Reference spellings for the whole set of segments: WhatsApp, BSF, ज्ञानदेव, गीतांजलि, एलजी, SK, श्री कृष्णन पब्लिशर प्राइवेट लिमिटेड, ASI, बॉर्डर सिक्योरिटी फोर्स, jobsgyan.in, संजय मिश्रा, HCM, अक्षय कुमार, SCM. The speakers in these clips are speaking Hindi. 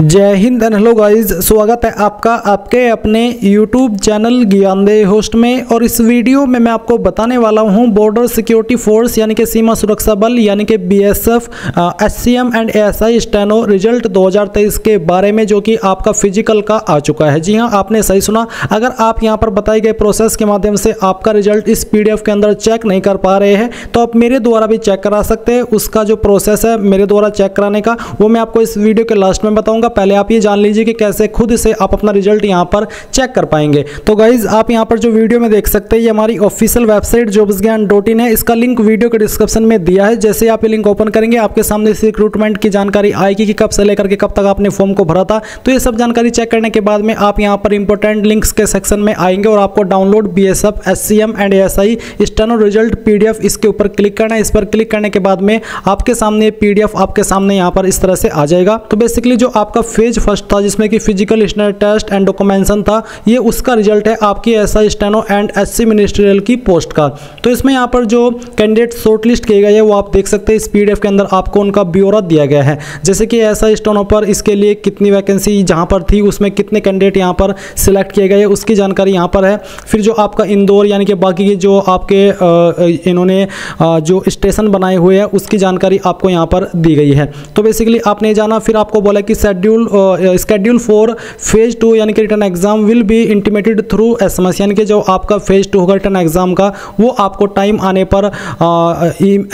जय हिंद एंड हेलो गाइज, स्वागत है आपका आपके अपने यूट्यूब चैनल ज्ञानदेव होस्ट में। और इस वीडियो में मैं आपको बताने वाला हूं बॉर्डर सिक्योरिटी फोर्स यानी कि सीमा सुरक्षा बल यानी कि BSF, SCM and ASI steno result 2023 के बारे में, जो कि आपका फिजिकल का आ चुका है। जी हां, आपने सही सुना। अगर आप यहाँ पर बताई गई प्रोसेस के माध्यम से आपका रिजल्ट इस PDF के अंदर चेक नहीं कर पा रहे हैं तो आप मेरे द्वारा भी चेक करा सकते हैं। उसका जो प्रोसेस है मेरे द्वारा चेक कराने का वो मैं आपको इस वीडियो के लास्ट में बताऊँगा। पहले आप ये जान लीजिए कि कैसे खुद से आप अपना रिजल्ट यहां पर चेक कर पाएंगे। तो गाइज, आप यहां पर जो वीडियो में देख सकते हैं ये हमारी ऑफिशियल वेबसाइट jobsgyan.in है। इसका लिंक वीडियो के डिस्क्रिप्शन में दिया है। जैसे आप ये लिंक ओपन करेंगे आपके सामने इस रिक्रूटमेंट की जानकारी आएगी कि कब से लेकर के कब तक आपने फॉर्म को भरा था। तो ये सब जानकारी चेक करने के बाद में आप यहाँ पर इंपॉर्टेंट लिंक्स के सेक्शन में आएंगे और आपको download BSF SCM and ASI steno result PDF इसके ऊपर क्लिक करना है। इस पर क्लिक करने के बाद में आपके सामने PDF आपके सामने यहाँ पर इस तरह से आ जाएगा। तो बेसिकली जो आपका फेज फर्स्ट था जिसमें कि physical standard test and documentation था, ये उसका रिजल्ट है आपकी SI steno and SC ministerial की पोस्ट का। तो इसमें यहाँ पर जो कैंडिडेट शॉर्टलिस्ट किए गए हैं वो आप देख सकते हैं। इस PDF के अंदर आपको उनका ब्यौरा दिया गया है, जैसे कि एसआई स्टेनो पर इसके लिए कितनी वैकेंसी जहाँ पर थी, उसमें कितने कैंडिडेट यहाँ पर सिलेक्ट किए गए हैं, उसकी जानकारी यहाँ पर है। फिर जो आपका इंदौर यानी कि बाकी के जो आपके इन्होंने जो स्टेशन बनाए हुए हैं उसकी जानकारी आपको यहाँ पर दी गई है। तो बेसिकली आपने जाना, फिर आपको बोला कि शेड्यूल फॉर फेज 2 यानी कि written exam will be intimated through SMS यानी कि जो आपका फेज 2 होगा रिटर्न एग्जाम का वो आपको टाइम आने पर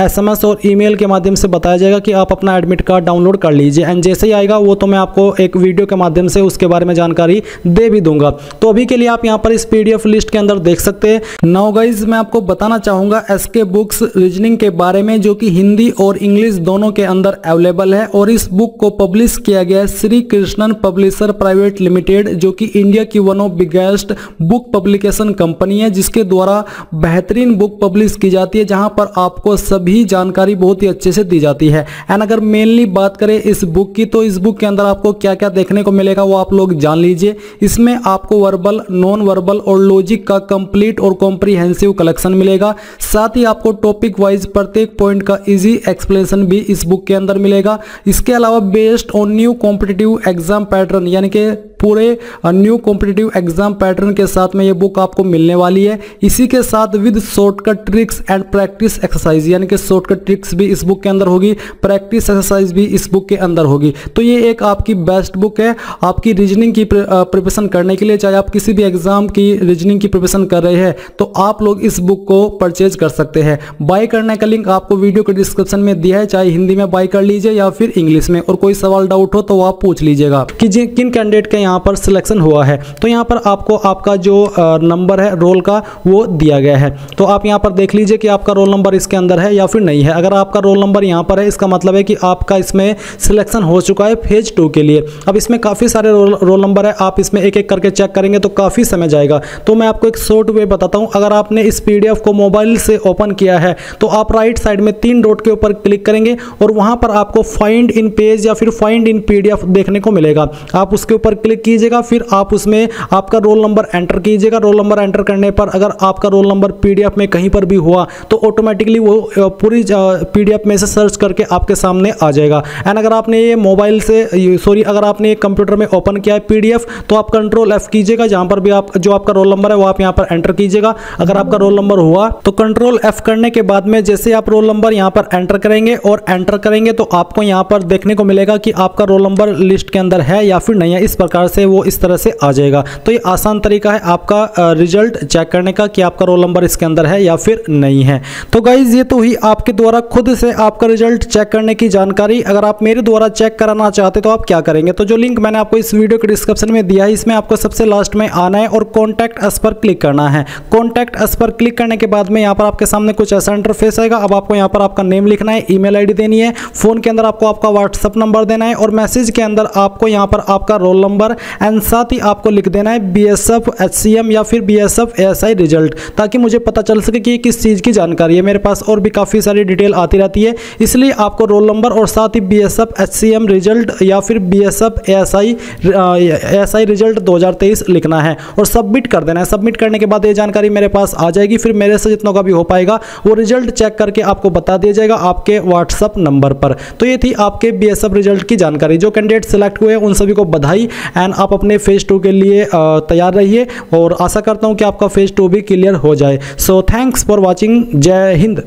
SMS और ईमेल के माध्यम से बताया जाएगा कि आप अपना एडमिट कार्ड डाउनलोड कर लीजिए। एंड जैसे ही आएगा वो तो मैं आपको एक वीडियो के माध्यम से उसके बारे में जानकारी दे भी दूंगा। तो अभी के लिए आप यहाँ पर इस PDF लिस्ट के अंदर देख सकते हैं। नाउ गाइज, मैं आपको बताना चाहूँगा SK बुक्स रीजनिंग के बारे में, जो कि हिंदी और इंग्लिश दोनों के अंदर अवेलेबल है। और इस बुक को पब्लिश किया गया श्री कृष्णन पब्लिशर प्राइवेट लिमिटेड, जो कि इंडिया की one of biggest book publication company है, जिसके द्वारा बेहतरीन बुक पब्लिश की जाती है, जहां पर आपको सभी जानकारी बहुत ही अच्छे से दी जाती है। एंड अगर मेनली बात करें इस बुक की, तो इस बुक के अंदर आपको क्या क्या देखने को मिलेगा वो आप लोग जान लीजिए। इसमें आपको वर्बल, नॉन वर्बल और लॉजिक का कंप्लीट और कॉम्प्रिहेंसिव कलेक्शन मिलेगा। साथ ही आपको टॉपिक वाइज प्रत्येक पॉइंट का इजी एक्सप्लेनेशन भी इस बुक के अंदर मिलेगा। इसके अलावा based on new competitive exam pattern यानी कि पूरे न्यू कॉम्पिटिटिव एग्जाम पैटर्न के साथ में ये बुक आपको मिलने वाली है। इसी के साथ with shortcut tricks and practice exercise यानी कि शॉर्टकट ट्रिक्स भी इस बुक के अंदर होगी, प्रैक्टिस एक्सरसाइज भी इस बुक के अंदर होगी। तो ये एक आपकी बेस्ट बुक है आपकी रीजनिंग की प्रिपरेशन करने के लिए। चाहे आप किसी भी एग्जाम की रीजनिंग की प्रिपरेशन कर रहे हैं तो आप लोग इस बुक को परचेज कर सकते हैं। बाय करने का लिंक आपको वीडियो के डिस्क्रिप्शन में दिया है। चाहे हिंदी में बाय कर लीजिए या फिर इंग्लिश में। और कोई सवाल डाउट हो तो आप पूछ लीजिएगा कि किन कैंडिडेट का यहाँ पर सिलेक्शन हुआ है। तो यहाँ पर आपको आपका जो नंबर है रोल का वो दिया गया है। तो आप यहाँ पर देख लीजिए कि आपका रोल नंबर इसके अंदर है या फिर नहीं है। अगर आपका रोल नंबर यहाँ पर है इसका मतलब है कि आपका इसमें सिलेक्शन हो चुका है फेज 2 के लिए। अब इसमें काफ़ी सारे रोल नंबर है, आप इसमें एक एक करके चेक करेंगे तो काफ़ी समय जाएगा। तो मैं आपको एक शॉर्ट वे बताता हूँ। अगर आपने इस PDF को मोबाइल से ओपन किया है तो आप राइट साइड में 3 डॉट के ऊपर क्लिक करेंगे और वहाँ पर आपको फाइंड इन पेज या फिर फाइंड इन PDF देखने को मिलेगा। आप उसके ऊपर क्लिक कीजिएगा, फिर आप उसमें आपका रोल नंबर एंटर कीजिएगा। रोल नंबर एंटर करने पर अगर आपका रोल नंबर PDF में कहीं पर भी हुआ तो ऑटोमेटिकली वो पूरी PDF में से सर्च करके आपके सामने आ जाएगा। एंड अगर आपने ये मोबाइल से अगर आपने कंप्यूटर में ओपन किया है PDF तो आप Ctrl+F कीजिएगा, जहां पर भी आप जो आपका रोल नंबर है वो आप यहाँ पर एंटर कीजिएगा। अगर आपका रोल नंबर हुआ तो Ctrl+F करने के बाद में जैसे आप रोल नंबर यहाँ पर एंटर करेंगे और एंटर करेंगे तो आपको यहाँ पर देखने को मिलेगा कि आपका रोल नंबर लिस्ट के अंदर है या फिर नहीं है। इस प्रकार से वो इस तरह से आ जाएगा। तो ये आसान तरीका है आपका रिजल्ट चेक करने का कि आपका रोल नंबर इसके अंदर है या फिर नहीं है। तो गाइज, ये तो ही आपके द्वारा खुद से आपका रिजल्ट चेक करने की जानकारी। अगर आप मेरे द्वारा चेक कराना चाहते तो आप क्या करेंगे, तो जो लिंक मैंने आपको इस वीडियो के डिस्क्रिप्शन में दिया है इसमें आपको सबसे लास्ट में आना है और कॉन्टैक्ट अस पर क्लिक करना है। कॉन्टैक्ट अस पर क्लिक करने के बाद में यहाँ पर आपके सामने कुछ ऐसा इंटरफेस आएगा। अब आपको यहाँ पर आपका नेम लिखना है, email ID देनी है, फोन के अंदर आपको आपका WhatsApp नंबर देना है और मैसेज के अंदर आपको यहाँ पर आपका रोल नंबर एंड साथ ही आपको लिख देना है BSF HCM या फिर BSF ASI रिजल्ट, ताकि मुझे पता चल सके कि किस चीज़ की जानकारी है मेरे पास। और भी काफ़ी सारी डिटेल आती रहती है, इसलिए आपको रोल नंबर और साथ ही BSF HCM रिजल्ट या फिर BSF ASI रिजल्ट 2023 लिखना है और सबमिट कर देना है। सबमिट करने के बाद ये जानकारी मेरे पास आ जाएगी, फिर मेरे से जितना का भी हो पाएगा वो रिजल्ट चेक करके आपको बता दिया जाएगा आपके व्हाट्सअप नंबर पर। तो ये थी आपके BSF रिजल्ट की जानकारी। जो कैंडिडेट सिलेक्ट हुए उन सभी को बधाई एंड आप अपने फेज 2 के लिए तैयार रहिए और आशा करता हूँ कि आपका फेज 2 भी क्लियर हो जाए। So thanks for watching. जय हिंद।